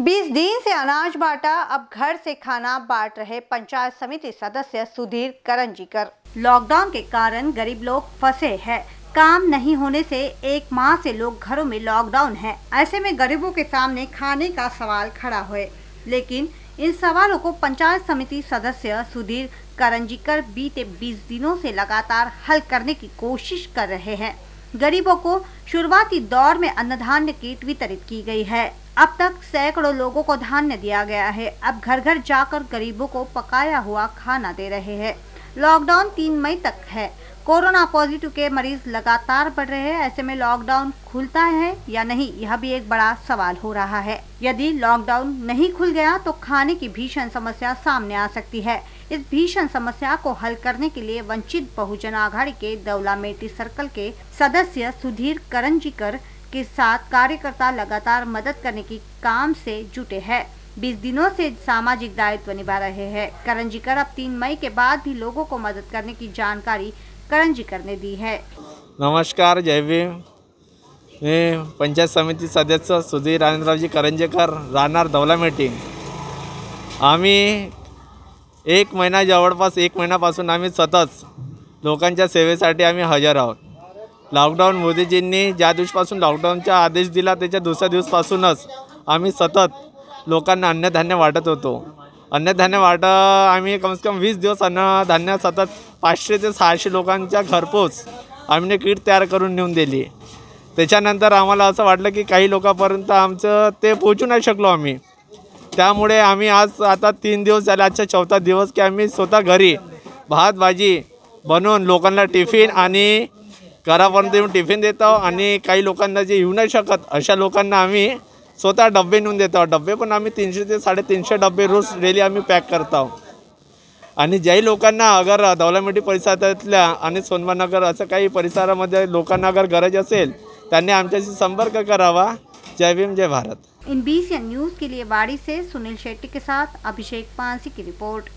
20 दिन से अनाज बांटा, अब घर से खाना बांट रहे पंचायत समिति सदस्य सुधीर करंजीकर। लॉकडाउन के कारण गरीब लोग फंसे हैं। काम नहीं होने से एक माह से लोग घरों में लॉकडाउन है। ऐसे में गरीबों के सामने खाने का सवाल खड़ा हुए, लेकिन इन सवालों को पंचायत समिति सदस्य सुधीर करंजीकर बीते 20 दिनों से लगातार हल करने की कोशिश कर रहे हैं। गरीबों को शुरुआती दौर में अन्नधान्य किट वितरित की गई है। अब तक सैकड़ों लोगों को धान्य दिया गया है। अब घर घर जाकर गरीबों को पकाया हुआ खाना दे रहे हैं। लॉकडाउन 3 मई तक है। कोरोना पॉजिटिव के मरीज लगातार बढ़ रहे हैं। ऐसे में लॉकडाउन खुलता है या नहीं, यह भी एक बड़ा सवाल हो रहा है। यदि लॉकडाउन नहीं खुल गया तो खाने की भीषण समस्या सामने आ सकती है। इस भीषण समस्या को हल करने के लिए वंचित बहुजन आघाड़ी के दौला मेटी सर्कल के सदस्य सुधीर करंजीकर के साथ कार्यकर्ता लगातार मदद करने की काम से जुटे हैं। 20 दिनों से सामाजिक दायित्व निभा रहे हैं। करंजीकर अब 3 मई के बाद भी लोगों को मदद करने की जानकारी करंजीकर ने दी है। नमस्कार, जय भीम। मैं पंचायत समिति सदस्य सुधीर राजेंद्रजी करंजीकर, राहणार दौला मेटी। आम्ही एक महिना, जवळपास एक महिन्यापासून आम्ही सतत लोकांच्या सेवेसाठी आम्ही हजर आहोत। लॉकडाऊन मोदीजींनी ज्या दिवसापासून लॉकडाऊनचा आदेश दिला त्याच्या दुसऱ्या दिवसापासूनच आम्ही सतत लोकांना अन्नधान्य वाटत होतो। अन्नधान्य वाटप आम्ही कम से कम 20 दिवस अन्नधान्य सतत 500 ते 600 लोकांच्या घरपोच आम्ही किट तयार करून नेऊन दिली। त्याच्यानंतर आम्हाला असं वाटलं की काही लोकांपर्यंत आमचं ते पोहोचू नाही शकलो आम्ही, त्यामुळे आम्ही आज आता 3 दिवस झाले, आजचा 4था दिवस की आम्ही स्वतः घरी भात भाजी बनवून लोकांना टिफिन आणि घरापर्यंत येऊन टिफिन देत आहोत। आणि काही लोकांना जे येऊ नाही शकत अशा लोकांना आम्ही स्वतः डब्बे नेऊन देत आहोत। डब्बे पण आम्ही 300 ते 350 डब्बे रोज डेली आम्ही पॅक करत आहोत। आणि ज्याही लोकांना अगर दौलामेटी परिसरातल्या आणि सोनमानगर असं काही परिसरामध्ये लोकांना अगर गरज असेल त्यांनी आमच्याशी संपर्क करावा। जय भीम, जय भारत। INBCN न्यूज़ के लिए बाड़ी से सुनील शेट्टी के साथ अभिषेक की रिपोर्ट।